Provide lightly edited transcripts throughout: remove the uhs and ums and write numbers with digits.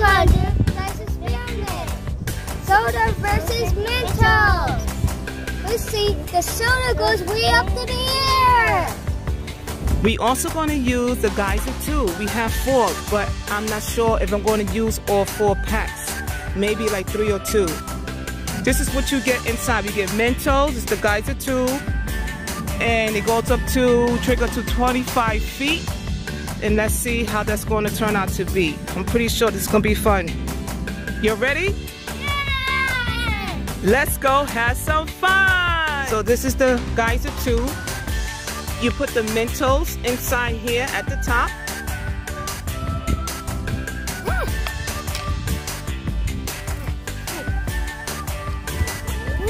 Budget versus Fairness. Soda versus Mentos. Let's see, the soda goes way up to the air. We also going to use the geyser too. We have 4, but I'm not sure if I'm going to use all 4 packs. Maybe like 3 or 2. This is what you get inside. You get Mentos, it's the geyser too, and it goes up to, trigger to 25 feet. And let's see how that's going to turn out to be. I'm pretty sure this is going to be fun. You ready? Yeah! Let's go have some fun! So this is the geyser 2. You put the Mentos inside here at the top.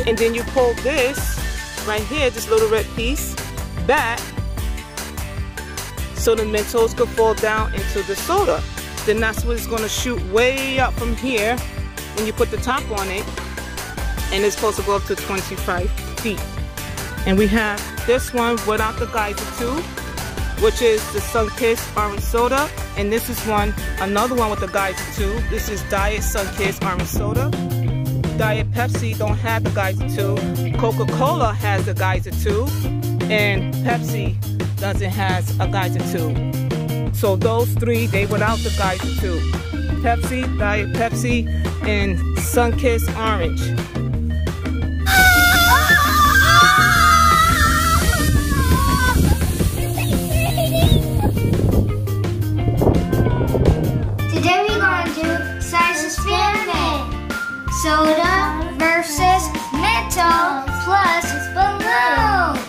And then you pull this right here, this little red piece, back. So the Mentos could fall down into the soda. Then that's what it's gonna shoot way up from here when you put the top on it. And it's supposed to go up to 25 feet. And we have this one without the geyser too, which is the Sunkist Orange Soda. And this is one, another one with the geyser too. This is Diet Sunkist Orange Soda. Diet Pepsi don't have the geyser too. Coca-Cola has the geyser too. And Pepsi doesn't has a geyser too. So those 3, they without the geyser too. Pepsi, Diet Pepsi, and Sunkist Orange. Today we're gonna do size experiment. Soda versus metal plus balloons.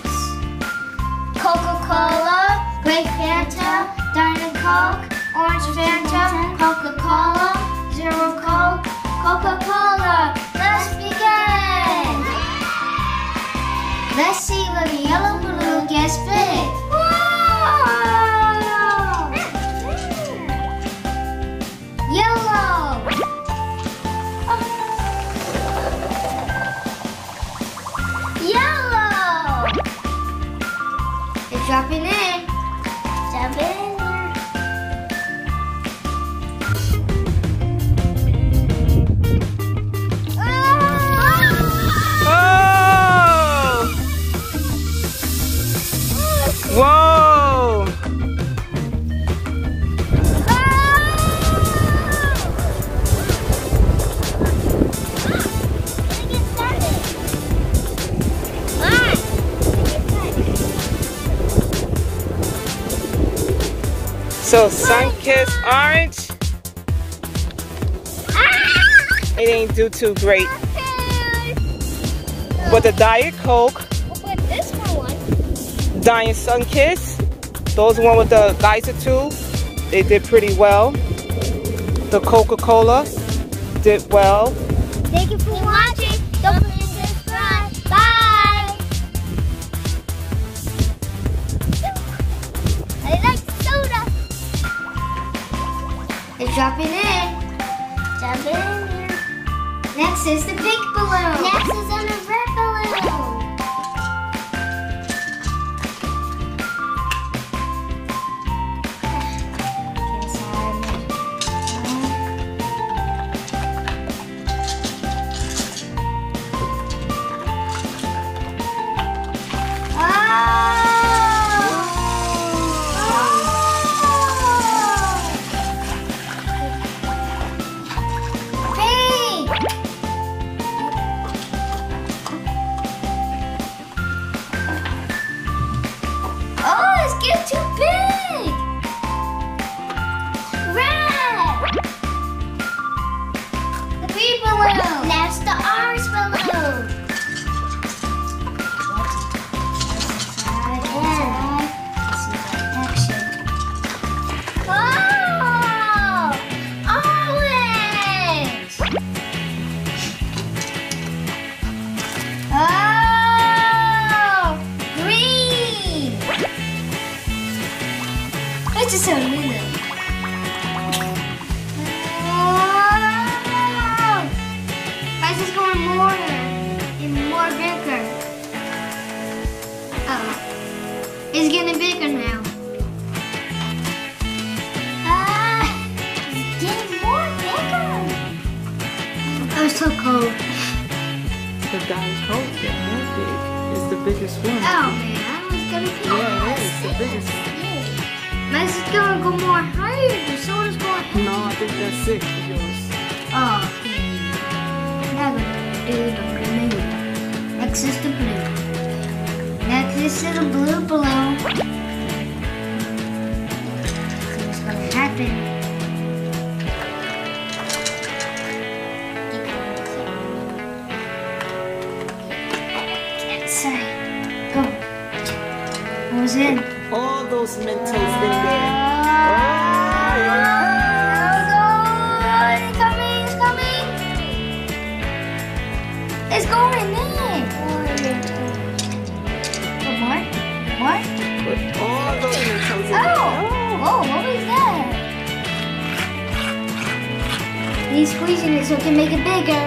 Coca-Cola, Grape Fanta, Diet Coke, Orange Fanta, Coca-Cola, Zero Coke, Coca-Cola. Let's begin! Let's see when the yellow balloon gets big. Whoa! Yellow! Oh. Yellow! Dropping in. Jump in. Oh! Oh! Whoa! So Sunkist Orange, it ain't do too great. But the Diet Coke, Diet Sunkist, those one with the geyser tube, they did pretty well. The Coca-Cola did well. Thank you for watching. Don't forget to subscribe. Bye. I like soda. It's dropping in. Jump in here. Next is the pink balloon. Next is on the red balloon. Ah! biggest. Yeah. Mine's gonna go more higher. The soda's going higher. No, I think that's six of yours. Oh, never do the blue. Next is the blue. Next is the blue balloon. What's gonna happen? All those Mentos in there. Oh, yeah. It's coming, it's coming. It's going in. What? What? All those Mentos in there. Oh, whoa, what was that? He's squeezing it so it can make it bigger.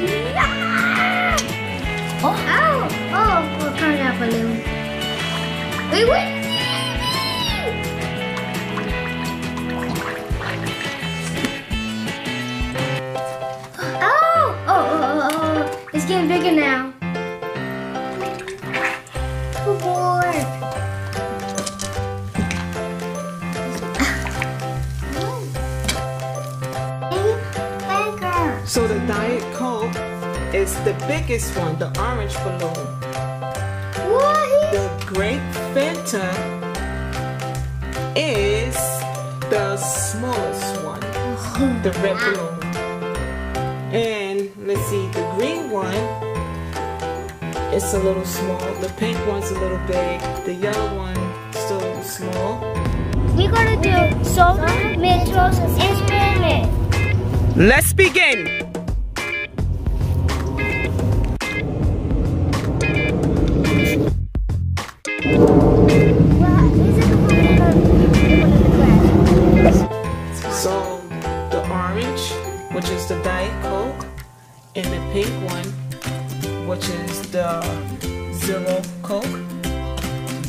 Yeah. Oh, ow. Oh, we're turning that balloon. We win! Oh! Oh! It's getting bigger now. Too bored. Bigger. So the Diet Coke is the biggest one, the orange balloon. What? The grape Fanta is the smallest one, the red balloon. And let's see, the green one is a little small, the pink one's a little big, the yellow one still small. We're gonna do soda, Mentos, and spearmint. Let's begin. Which is the Diet Coke, and the pink one, which is the Zero Coke.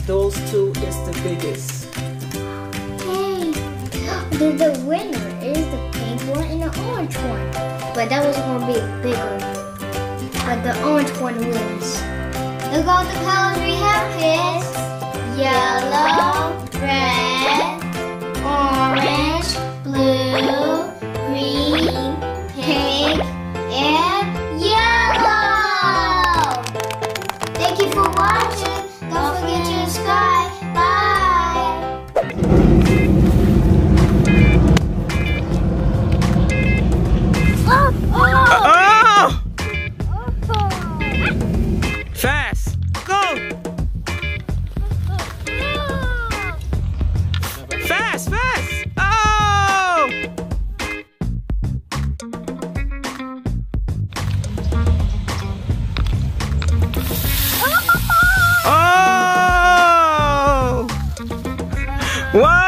Those two is the biggest. Hey, the winner is the pink one and the orange one. But that was gonna be bigger. But the orange one wins. Look all the colors we have is yellow, red, orange, blue, green, pink, and yellow! Thank you for watching. Don't forget to subscribe. Bye! Oh! Oh! Oh! Fast! Go! Fast! Fast! What?